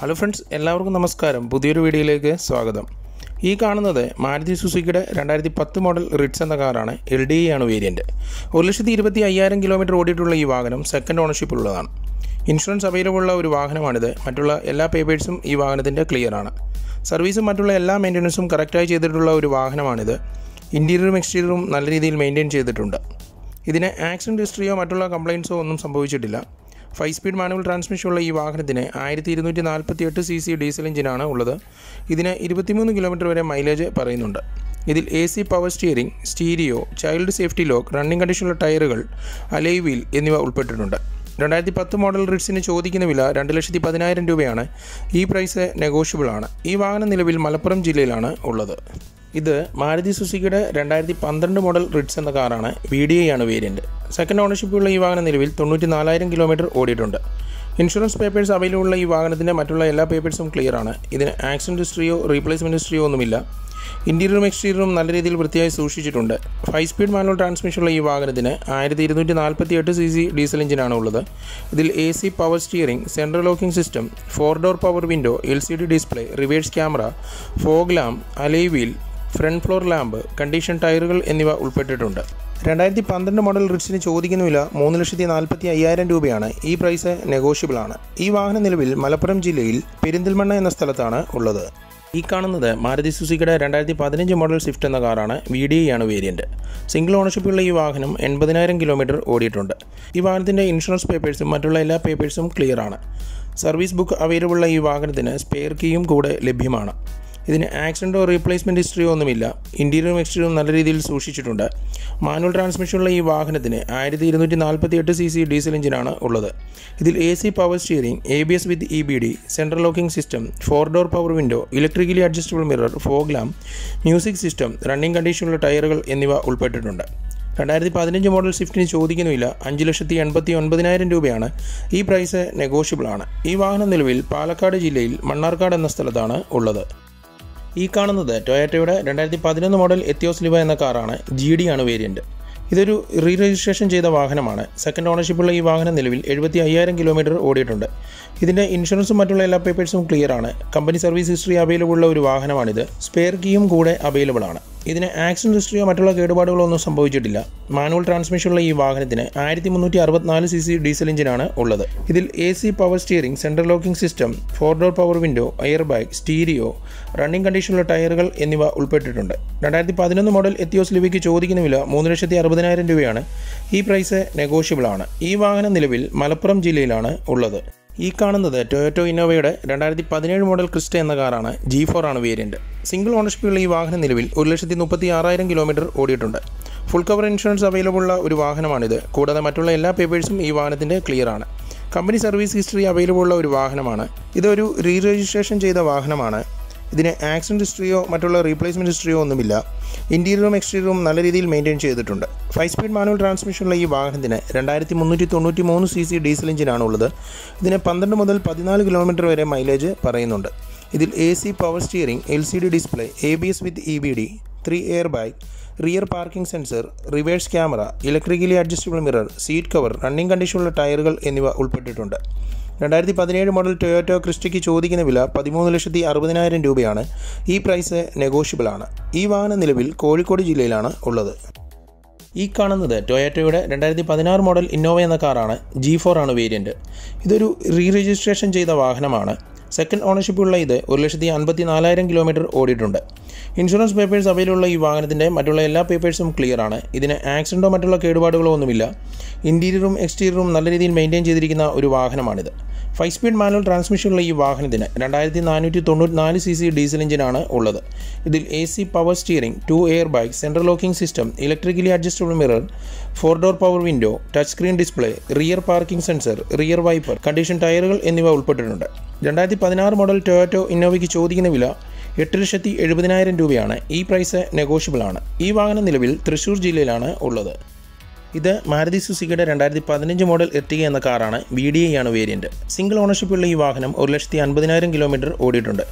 Hello friends, എല്ലാവർക്കും നമസ്കാരം. പുതിയൊരു വീഡിയോയിലേക്ക് സ്വാഗതം. ഈ കാണുന്നത് മാരുതി സുസുക്കിയുടെ 2010 മോഡൽ റിറ്റ്സ് എന്ന കാറാണ്. LDE ആണ് വേരിയന്റ്. 1,25,000 കിലോമീറ്റർ ഓടിയിട്ടുള്ള ഈ വാഹനം സെക്കൻഡ് ഓണർഷിപ്പ് ഉള്ളതാണ്. ഇൻഷുറൻസ് അവൈലബിൾ ഉള്ള ഒരു വാഹനമാണിത്. മറ്റുള്ള എല്ലാ പേപ്പേഴ്സും ഈ വാഹനത്തിന്റെ ക്ലിയർ ആണ്. സർവീസും മറ്റുള്ള എല്ലാ മെയിൻ്റനൻസും കറക്റ്റായി ചെയ്തിട്ടുള്ള ഒരു വാഹനമാണിത്. ഇന്റീരിയറും എക്സ്റ്റീരിയറും നല്ല രീതിയിൽ മെയിൻറ്റെയിൻ ചെയ്തിട്ടുണ്ട്. ഇതിന് ആക്സിഡന്റ് ഹിസ്റ്ററിയോ മറ്റുള്ള കംപ്ലയിൻസോ ഒന്നും സംഭവിച്ചിട്ടില്ല. 5-speed മാനുവൽ ട്രാൻസ്മിഷനുള്ള ഈ വാഹനത്തിന് 1248cc ഡീസൽ എഞ്ചിനാണ് ഉള്ളത്. ഇതിന് 23 കിലോമീറ്റർ വരെ മൈലേജ് പറയുന്നുണ്ട്. ഇതിൽ AC power steering, stereo, child safety lock, running കണ്ടീഷനുള്ള ടയറുകൾ, അലോയ് വീൽ എന്നിവ ഉൾപ്പെട്ടിട്ടുണ്ട്. 2010 മോഡൽ റിറ്റ്സിന് ചോദിക്കുന്ന വില 2,10,000 രൂപയാണ്. ഈ പ്രൈസ് നെഗോഷ്യബിൾ ആണ്. ഈ വാഹനം നിലവിൽ മലപ്പുറം ജില്ലയിലാണ് ഉള്ളത്. ഇത് മാരുതി സുസുക്കിയുടെ 2012 മോഡൽ റിറ്റ്സ് എന്ന കാറാണ്. VDI ആണ് വേരിയൻറ്റ്. സെക്കൻഡ് ഓണർഷിപ്പുള്ള ഈ വാഹനം നിലവിൽ 94,000 കിലോമീറ്റർ ഓടിയിട്ടുണ്ട്. ഇൻഷുറൻസ് പേപ്പേഴ്സ് അവൈലബിൾ ഉള്ള ഈ വാഹനത്തിൻ്റെ മറ്റുള്ള എല്ലാ പേപ്പേഴ്സും ക്ലിയർ ആണ്. ഇതിന് ആക്സിഡൻറ്റ് ഹിസ്റ്ററിയോ റീപ്ലേസ്മെൻറ്റ് ഹിസ്റ്ററിയോ ഒന്നുമില്ല. ഇൻറ്റീരിയറും എക്സ്റ്റീരിയറും നല്ല രീതിയിൽ വൃത്തിയായി സൂക്ഷിച്ചിട്ടുണ്ട്. 5-speed മാനുവൽ ട്രാൻസ്മിഷനുള്ള ഈ വാഹനത്തിന് 1248cc ഡീസൽ എഞ്ചിനാണ് ഉള്ളത്. ഇതിൽ AC power steering, central locking system, 4-door power window, LCD display, reverse camera, fog lamp, alloy wheel, front floor lamp, condition ടയറുകൾ എന്നിവ ഉൾപ്പെട്ടിട്ടുണ്ട്. 2012 മോഡൽ റിറ്റ്സിന് ചോദിക്കുന്ന വില 3,40,000 രൂപയാണ്. ഈ പ്രൈസ് നെഗോഷ്യബിൾ ആണ്. ഈ വാഹനം നിലവിൽ മലപ്പുറം ജില്ലയിൽ പെരിന്തൽമണ്ണ എന്ന സ്ഥലത്താണ് ഉള്ളത്. ഈ കാണുന്നത് മാരുതി സുസുക്കിയുടെ 2015 മോഡൽ സ്വിഫ്റ്റ് എന്ന കാറാണ്. VDI ആണ് വേരിയൻറ്റ്. സിംഗിൾ ഓണർഷിപ്പുള്ള ഈ വാഹനം 80,000 കിലോമീറ്റർ ഓടിയിട്ടുണ്ട്. ഈ വാഹനത്തിൻ്റെ ഇൻഷുറൻസ് പേപ്പേഴ്സും മറ്റുള്ള എല്ലാ പേപ്പേഴ്സും ക്ലിയർ ആണ്. സർവീസ് ബുക്ക് അവൈലബിളുള്ള ഈ വാഹനത്തിന് സ്പെയർ കീയും കൂടെ ലഭ്യമാണ്. ഇതിന് ആക്സിഡൻറ്റോ റീപ്ലേസ്മെൻറ്റ് ഹിസ്റ്ററിയോ ഒന്നുമില്ല. ഇൻറ്റീരിയറും എക്സ്റ്റീരിയറും നല്ല രീതിയിൽ സൂക്ഷിച്ചിട്ടുണ്ട്. മാനുവൽ ട്രാൻസ്മിഷനുള്ള ഈ വാഹനത്തിന് 1248cc ഡീസൽ എഞ്ചിനാണ് ഉള്ളത്. ഇതിൽ AC power steering, ABS with EBD, central locking system, 4-door power window, electrically adjustable mirror, fog lamp, music system, running കണ്ടീഷനുള്ള ടയറുകൾ എന്നിവ ഉൾപ്പെട്ടിട്ടുണ്ട്. 2015 മോഡൽ സ്വിഫ്റ്റിന് ചോദിക്കുന്നില്ല 5,89,000 രൂപയാണ്. ഈ പ്രൈസ് നെഗോഷ്യബിൾ ആണ്. ഈ വാഹനം നിലവിൽ പാലക്കാട് ജില്ലയിൽ മണ്ണാർക്കാട് എന്ന സ്ഥലത്താണ് ഉള്ളത്. ഈ കാണുന്നത് ടൊയോട്ടയുടെ 2011 മോഡൽ എത്തിയോസ് ലിവ എന്ന കാറാണ്. GD ആണ് വേരിയൻറ്റ്. ഇതൊരു റീരജിസ്ട്രേഷൻ ചെയ്ത വാഹനമാണ്. സെക്കൻഡ് ഓണർഷിപ്പുള്ള ഈ വാഹനം നിലവിൽ 75,000 കിലോമീറ്റർ ഓടിയിട്ടുണ്ട്. ഇതിൻ്റെ ഇൻഷുറൻസും മറ്റുള്ള എല്ലാ പേപ്പേഴ്സും ക്ലിയർ ആണ്. കമ്പനി സർവീസ് ഹിസ്റ്ററി അവൈലബിൾ ഉള്ള ഒരു വാഹനമാണിത്. സ്പെയർ കീയും കൂടെ അവൈലബിൾ ആണ്. ഇതിന് ആക്സിഡൻറ്റ് ഹിസ്റ്ററിയോ മറ്റുള്ള കേടുപാടുകളോ ഒന്നും സംഭവിച്ചിട്ടില്ല. മാനുവൽ ട്രാൻസ്മിഷനുള്ള ഈ വാഹനത്തിന് 1364cc ഡീസൽ എഞ്ചിനാണ് ഉള്ളത്. ഇതിൽ AC power steering, central locking system, 4-door power window, air bag, stereo, running കണ്ടീഷനുള്ള ടയറുകൾ എന്നിവ ഉൾപ്പെട്ടിട്ടുണ്ട്. 2011 മോഡൽ എത്തിയോസ് ലിവയ്ക്ക് ചോദിക്കുന്ന വില 3,60,000 രൂപയാണ്. ഈ പ്രൈസ് നെഗോഷ്യബിൾ ആണ്. ഈ വാഹനം നിലവിൽ മലപ്പുറം ജില്ലയിലാണ് ഉള്ളത്. ഈ കാണുന്നത് ടൊയോറ്റ ഇന്നോവയുടെ 2017 മോഡൽ ക്രിസ്റ്റ എന്ന കാറാണ്. G4 ആണ് വേരിയൻറ്റ്. സിംഗിൾ ഓണർഷിപ്പുള്ള ഈ വാഹനം നിലവിൽ 1,36,000 കിലോമീറ്റർ ഓടിയിട്ടുണ്ട്. ഫുൾ കവർ ഇൻഷുറൻസ് അവൈലബിൾ ഉള്ള ഒരു വാഹനമാണിത്. കൂടാതെ മറ്റുള്ള എല്ലാ പേപ്പേഴ്സും ഈ വാഹനത്തിൻ്റെ ക്ലിയർ ആണ്. കമ്പനി സർവീസ് ഹിസ്റ്ററി അവൈലബിൾ ഉള്ള ഒരു വാഹനമാണ്. ഇതൊരു റീരജിസ്ട്രേഷൻ ചെയ്ത വാഹനമാണ്. ഇതിന് ആക്സിഡൻറ്റ് ഹിസ്റ്ററിയോ മറ്റുള്ള റീപ്ലേസ്മെൻറ്റ് ഹിസ്റ്ററിയോ ഒന്നുമില്ല. ഇൻറ്റീരിയറും എക്സ്റ്റീരിയറും നല്ല രീതിയിൽ മെയിൻറ്റെയിൻ ചെയ്തിട്ടുണ്ട്. 5-speed മാനുവൽ ട്രാൻസ്മിഷനുള്ള ഈ വാഹനത്തിന് 2,393cc ഡീസൽ എഞ്ചിനാണുള്ളത്. ഇതിന് 12 മുതൽ 14 കിലോമീറ്റർ വരെ മൈലേജ് പറയുന്നുണ്ട്. ഇതിൽ AC power steering, LCD display, ABS with EBD, 3 air bag, rear parking sensor, reverse camera, electrically adjustable mirror, seat cover, running കണ്ടീഷനുള്ള ടയറുകൾ എന്നിവ ഉൾപ്പെട്ടിട്ടുണ്ട്. 2017 മോഡൽ ടൊയോറ്റ ക്രിസ്റ്റയ്ക്ക് ചോദിക്കുന്ന വില 13,60,000 രൂപയാണ്. ഈ പ്രൈസ് നെഗോഷ്യബിൾ ആണ്. ഈ വാഹനം നിലവിൽ കോഴിക്കോട് ജില്ലയിലാണ് ഉള്ളത്. ഈ കാണുന്നത് ടൊയോറ്റയുടെ 2016 മോഡൽ ഇന്നോവ എന്ന കാറാണ്. G4 ആണ് വേരിയൻറ്റ്. ഇതൊരു റീരജിസ്ട്രേഷൻ ചെയ്ത വാഹനമാണ്. സെക്കൻഡ് ഓണർഷിപ്പുള്ള ഇത് 1,54,000 കിലോമീറ്റർ ഓടിയിട്ടുണ്ട്. ഇൻഷുറൻസ് പേപ്പേഴ്സ് അവൈലുള്ള ഈ വാഹനത്തിൻ്റെ മറ്റുള്ള എല്ലാ പേപ്പേഴ്സും ക്ലിയർ ആണ്. ഇതിന് ആക്സിഡൻറ്റോ മറ്റുള്ള കേടുപാടുകളോ ഒന്നുമില്ല. ഇൻറ്റീരിയറും എക്സ്റ്റീരിയറും നല്ല രീതിയിൽ മെയിൻറ്റെയിൻ ചെയ്തിരിക്കുന്ന ഒരു വാഹനമാണിത്. 5-speed മാനുവൽ ട്രാൻസ്മിഷനുള്ള ഈ വാഹനത്തിന് 2,494cc ഡീസൽ എഞ്ചിനാണ് ഉള്ളത്. ഇതിൽ AC power steering, 2 air bag, central locking system, electrically adjustable mirror, 4-door power window, touch screen display, rear parking sensor, rear wiper, condition ടയറുകൾ എന്നിവ ഉൾപ്പെട്ടിട്ടുണ്ട്. 2016 മോഡൽ ടൊയോറ്റ ഇന്നോവയ്ക്ക് ചോദിക്കുന്ന വില 8,70,000 രൂപയാണ്. ഈ പ്രൈസ് നെഗോഷ്യബിൾ ആണ്. ഈ വാഹനം നിലവിൽ തൃശ്ശൂർ ജില്ലയിലാണ് ഉള്ളത്. This is Maruti Suzuki 2015 model Ertiga എന്ന കാറാണ് VDI ആണ് വേരിയന്റ്. സിംഗിൾ ownership ഉള്ള ഈ വാഹനം 1,50,000 കിലോമീറ്റർ ഓടിയിട്ടുണ്ട്.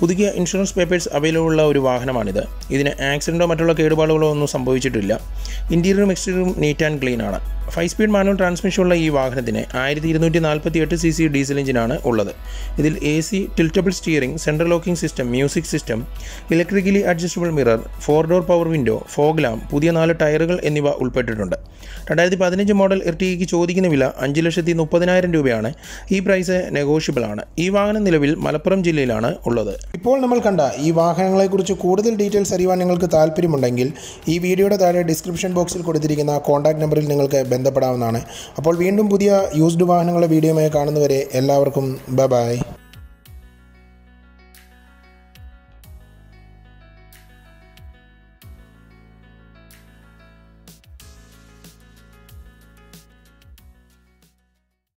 പുതിയ ഇൻഷുറൻസ് പേപ്പേഴ്സ് അവൈലബിൾ ഉള്ള ഒരു വാഹനമാണിത്. ഇതിന് ആക്സിഡന്റോ മറ്റുള്ള കേടുപാടുകളോ ഒന്നും സംഭവിച്ചിട്ടില്ല. ഇന്റീരിയറും എക്സ്റ്റീരിയറും നീറ്റ് ആൻഡ് ക്ലീൻ ആണ്. 5-speed manual transmission ഉള്ള ഈ വാഹനത്തിന് 1248 cc ഡീസൽ എഞ്ചിൻ ആണ് ഉള്ളത്. ഇതിൽ AC, tiltable steering, central locking system, music system, electrically adjustable mirror, 4-door power window, fog lamp, പുതിയ 4 ടയറുകൾ എന്നിവ ഉൾപ്പെട്ടിട്ടുണ്ട്. 2015 മോഡൽ എർട്ടിഗയ്ക്ക് ചോദിക്കുന്ന വില 5,30,000 രൂപയാണ്. ഈ പ്രൈസ് നെഗോഷ്യബിൾ ആണ്. ഈ വാഹനം നിലവിൽ മലപ്പുറം ജില്ലയിലാണ് ഉള്ളത്. ഇപ്പോൾ നമ്മൾ കണ്ട ഈ വാഹനങ്ങളെക്കുറിച്ച് കൂടുതൽ ഡീറ്റെയിൽസ് അറിയാൻ നിങ്ങൾക്ക് താല്പര്യമുണ്ടെങ്കിൽ ഈ വീഡിയോയുടെ താഴെ ഡിസ്ക്രിപ്ഷൻ ബോക്സിൽ കൊടുത്തിരിക്കുന്ന കോൺടാക്ട് നമ്പറിൽ നിങ്ങൾക്ക് ബന്ധപ്പെടാവുന്നതാണ്. അപ്പോൾ വീണ്ടും പുതിയ യൂസ്ഡ് വാഹനങ്ങളുടെ വീഡിയോമായി കാണുന്നവരെ എല്ലാവർക്കും ബൈ ബൈ.